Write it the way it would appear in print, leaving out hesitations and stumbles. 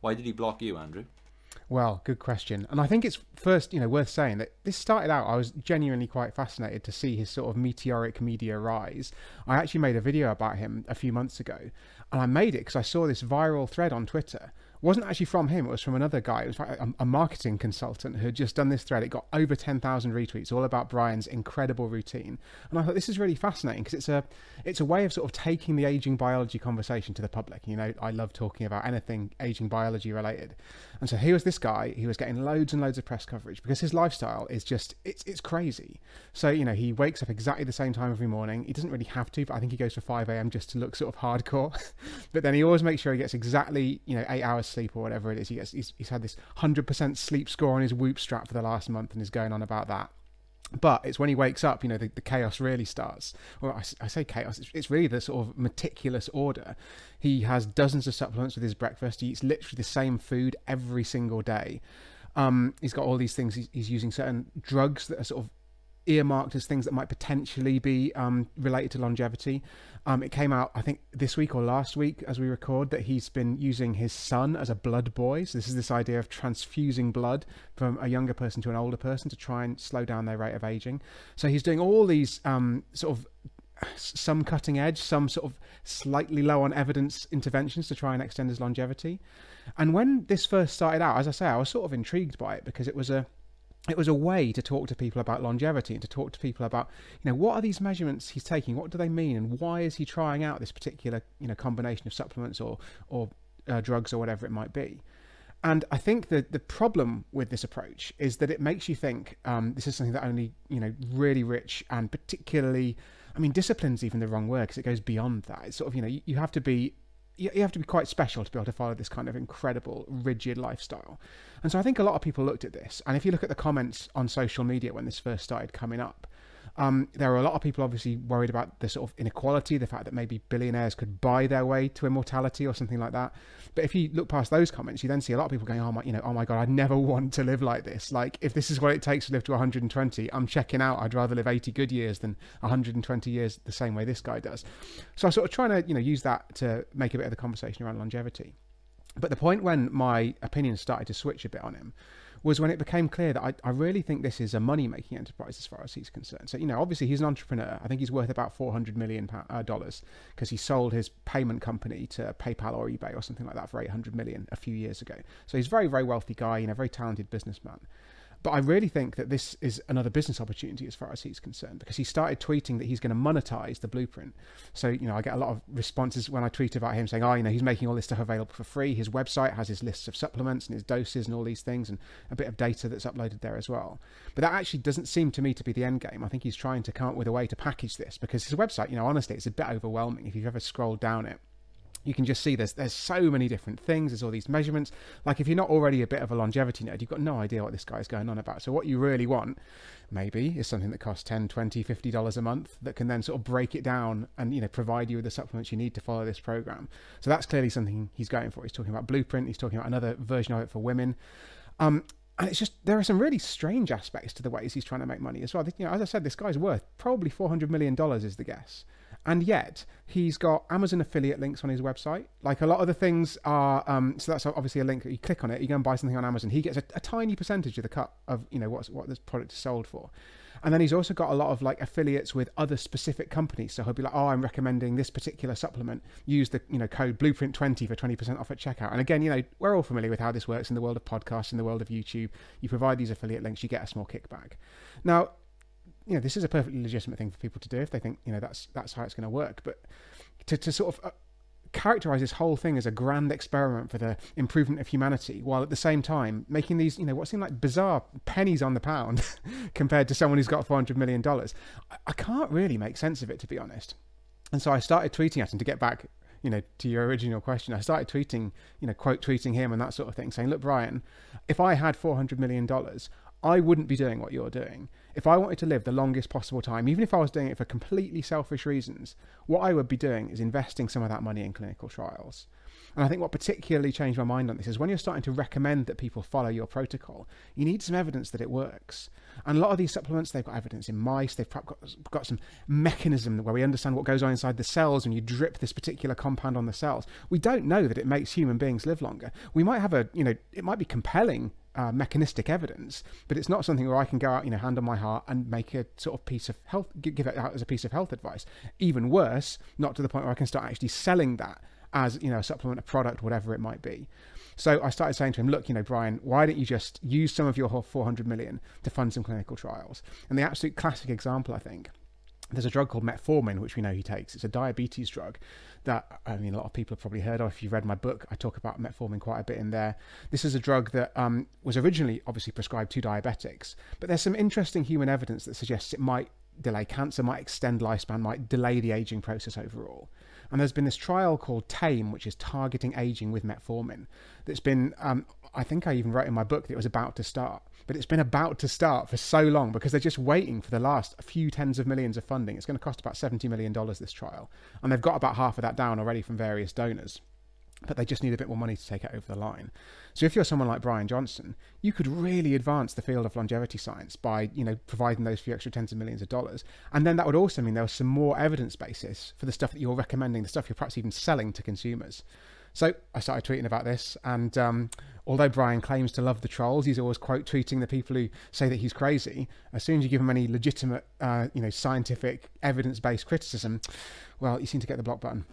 Why did he block you, Andrew? Well, good question. And I think it's first, you know, worth saying that this started out, I was genuinely quite fascinated to see his sort of meteoric media rise. I actually made a video about him a few months ago, and I made it because I saw this viral thread on Twitter. It wasn't actually from him, it was from another guy. It was a marketing consultant who had just done this thread. It got over 10,000 retweets, all about Bryan's incredible routine. And I thought, this is really fascinating because it's a way of sort of taking the aging biology conversation to the public. You know, I love talking about anything aging biology related. And so here was this guy, he was getting loads and loads of press coverage because his lifestyle is just, it's crazy. So, you know, he wakes up exactly the same time every morning. He doesn't really have to, but I think he goes for 5 a.m. just to look sort of hardcore. But then he always makes sure he gets exactly, you know, 8 hours sleep or whatever it is. He gets, he's had this 100% sleep score on his Whoop strap for the last month and is going on about that. But it's when he wakes up, you know, the chaos really starts. Well, I say chaos, it's really the sort of meticulous order. He has dozens of supplements with his breakfast. He eats literally the same food every single day. He's got all these things. He's using certain drugs that are sort of earmarked as things that might potentially be related to longevity. It came out, I think, this week or last week as we record, that he's been using his son as a blood boy. So this is this idea of transfusing blood from a younger person to an older person to try and slow down their rate of aging. So he's doing all these sort of some cutting edge, some sort of slightly low on evidence interventions to try and extend his longevity. And when this first started out, as I say, I was sort of intrigued by it because it was a way to talk to people about longevity and to talk to people about, you know, what are these measurements he's taking? What do they mean? And why is he trying out this particular, you know, combination of supplements or drugs or whatever it might be? And I think that the problem with this approach is that it makes you think this is something that only, you know, really rich and particularly, I mean, discipline's even the wrong word because it goes beyond that. It's sort of, you know, you have to be quite special to be able to follow this kind of incredible rigid lifestyle. And so I think a lot of people looked at this, and if you look at the comments on social media when this first started coming up, there were a lot of people obviously worried about the sort of inequality, the fact that maybe billionaires could buy their way to immortality or something like that. But if you look past those comments, you then see a lot of people going, oh my, you know, oh my God, I'd never want to live like this. Like, if this is what it takes to live to 120, I'm checking out. I'd rather live 80 good years than 120 years the same way this guy does. So I sort of trying to, you know, use that to make a bit of the conversation around longevity. But the point when my opinion started to switch a bit on him was when it became clear that I really think this is a money-making enterprise as far as he's concerned. So, you know, obviously he's an entrepreneur. I think he's worth about $400 million because he sold his payment company to PayPal or eBay or something like that for 800 million a few years ago. So he's a very, very wealthy guy, you know, very talented businessman. But I really think that this is another business opportunity as far as he's concerned, because he started tweeting that he's going to monetize the blueprint. So, you know, I get a lot of responses when I tweet about him saying, oh, you know, he's making all this stuff available for free. His website has his lists of supplements and his doses and all these things and a bit of data that's uploaded there as well. But that actually doesn't seem to me to be the end game. I think he's trying to come up with a way to package this, because his website, you know, honestly, it's a bit overwhelming. If you've ever scrolled down it, you can just see there's so many different things. There's all these measurements. Like, if you're not already a bit of a longevity nerd, you've got no idea what this guy's going on about. So what you really want, maybe, is something that costs $10, $20, $50 a month that can then sort of break it down and, you know, provide you with the supplements you need to follow this program. So that's clearly something he's going for. He's talking about Blueprint. He's talking about another version of it for women. And it's just, there are some really strange aspects to the ways he's trying to make money as well. You know, as I said, this guy's worth probably $400 million is the guess. And yet he's got Amazon affiliate links on his website. Like, a lot of the things are, so that's obviously a link that you click on it, you go and buy something on Amazon. He gets a tiny percentage of the cut of, you know, what this product is sold for. And then he's also got a lot of like affiliates with other specific companies. So he'll be like, oh, I'm recommending this particular supplement. Use the, you know, code BLUEPRINT20 for 20% off at checkout. And again, you know, we're all familiar with how this works in the world of podcasts, in the world of YouTube. You provide these affiliate links, you get a small kickback. Now, you know, this is a perfectly legitimate thing for people to do if they think, you know, that's how it's going to work. But to sort of characterize this whole thing as a grand experiment for the improvement of humanity, while at the same time making these, you know, what seem like bizarre pennies on the pound compared to someone who's got $400 million, I can't really make sense of it, to be honest. And so I started tweeting at him to get back, you know, to your original question. I started tweeting, you know, quote tweeting him and that sort of thing, saying, look, Bryan, if I had $400 million, I wouldn't be doing what you're doing. If I wanted to live the longest possible time, even if I was doing it for completely selfish reasons, what I would be doing is investing some of that money in clinical trials. And I think what particularly changed my mind on this is when you're starting to recommend that people follow your protocol, you need some evidence that it works. And a lot of these supplements, they've got evidence in mice, they've got some mechanism where we understand what goes on inside the cells when you drip this particular compound on the cells. We don't know that it makes human beings live longer. We might have a, you know, it might be compelling mechanistic evidence, but it's not something where I can go out, you know, hand on my heart and make a sort of piece of health, give it out as a piece of health advice. Even worse, not to the point where I can start actually selling that as, you know, a supplement, a product, whatever it might be. So I started saying to him, look, you know, Bryan, why don't you just use some of your 400 million to fund some clinical trials? And the absolute classic example, I think, there's a drug called metformin, which we know he takes. It's a diabetes drug that, I mean, a lot of people have probably heard of. If you've read my book, I talk about metformin quite a bit in there. This is a drug that was originally obviously prescribed to diabetics, but there's some interesting human evidence that suggests it might delay cancer, might extend lifespan, might delay the aging process overall. And there's been this trial called TAME, which is targeting aging with metformin, that's been, I think I even wrote in my book that it was about to start, but it's been about to start for so long because they're just waiting for the last few tens of millions of funding. It's going to cost about $70 million, this trial, and they've got about half of that down already from various donors, but they just need a bit more money to take it over the line. So if you're someone like Bryan Johnson, you could really advance the field of longevity science by, you know, providing those few extra tens of millions of dollars. And then that would also mean there was some more evidence basis for the stuff that you're recommending, the stuff you're perhaps even selling to consumers. So I started tweeting about this, and although Bryan claims to love the trolls, he's always quote tweeting the people who say that he's crazy. As soon as you give him any legitimate, you know, scientific evidence-based criticism, well, you seem to get the block button.